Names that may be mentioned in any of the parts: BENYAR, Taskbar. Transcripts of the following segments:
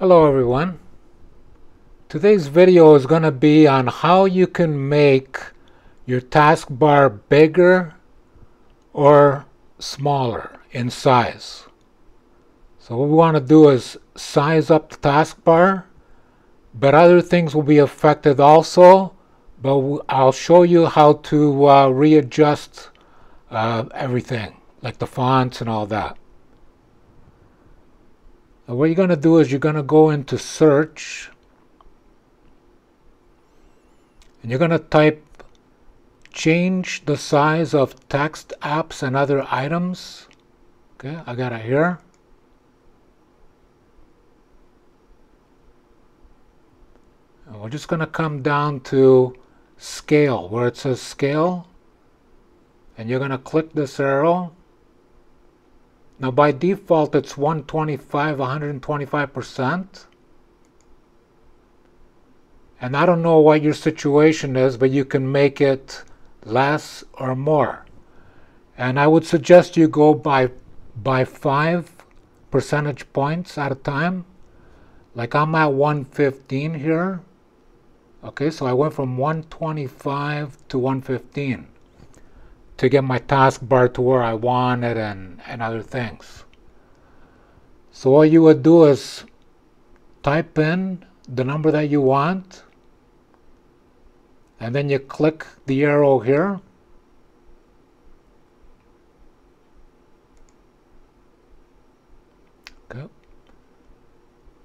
Hello everyone. Today's video is going to be on how you can make your taskbar bigger or smaller in size. So what we want to do is size up the taskbar, but other things will be affected also, but I'll show you how to readjust everything, like the fonts and all that. Now what you're going to do is you're going to go into search and you're going to type change the size of text apps and other items. Okay, I got it here. And we're just going to come down to scale where it says scale, and you're going to click this arrow. Now by default it's 125%, and I don't know what your situation is, but you can make it less or more, and I would suggest you go by 5 percentage points at a time. Like I'm at 115 here. Okay, so I went from 125 to 115 to get my taskbar to where I want it and other things. So what you would do is type in the number that you want, and then you click the arrow here, okay.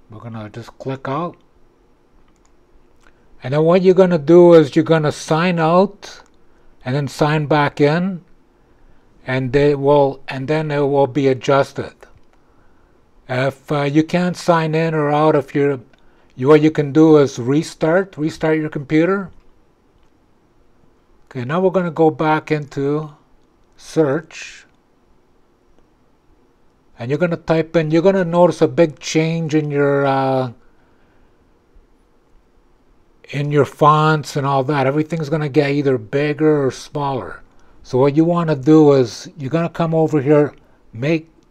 We're gonna just click out, and then what you're gonna do is you're gonna sign out and then sign back in, and then it will be adjusted. If you can't sign in or out, if what you can do is restart your computer. Okay, now we're going to go back into search, and you're going to type in. You're going to notice a big change in your fonts and all that. Everything's going to get either bigger or smaller. So what you want to do is you're going to come over here,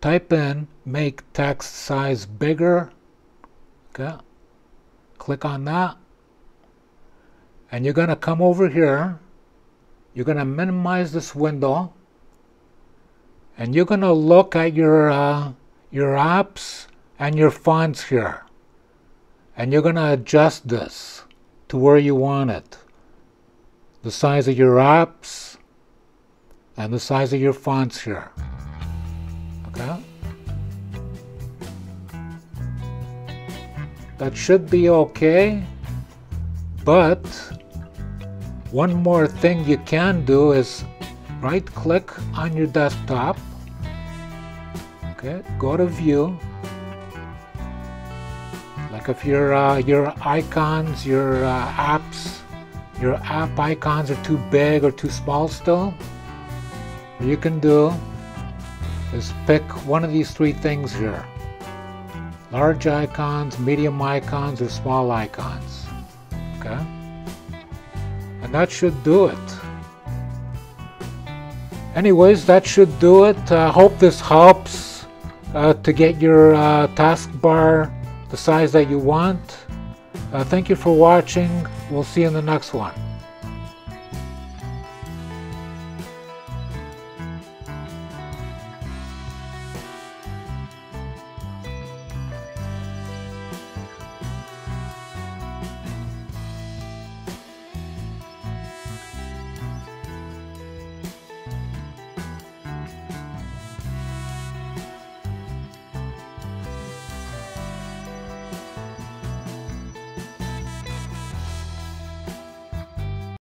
type in make text size bigger. Okay, click on that, and you're going to come over here, you're going to minimize this window, and you're going to look at your apps and your fonts here, and you're going to adjust this to where you want it, the size of your apps and the size of your fonts here. Okay, that should be okay, but one more thing you can do is right click on your desktop, okay, go to view. Like if your icons, your app icons are too big or too small still, what you can do is pick one of these three things here: large icons, medium icons, or small icons. Okay, and that should do it. Anyways, that should do it. I hope this helps to get your taskbar the size that you want. Thank you for watching. We'll see you in the next one.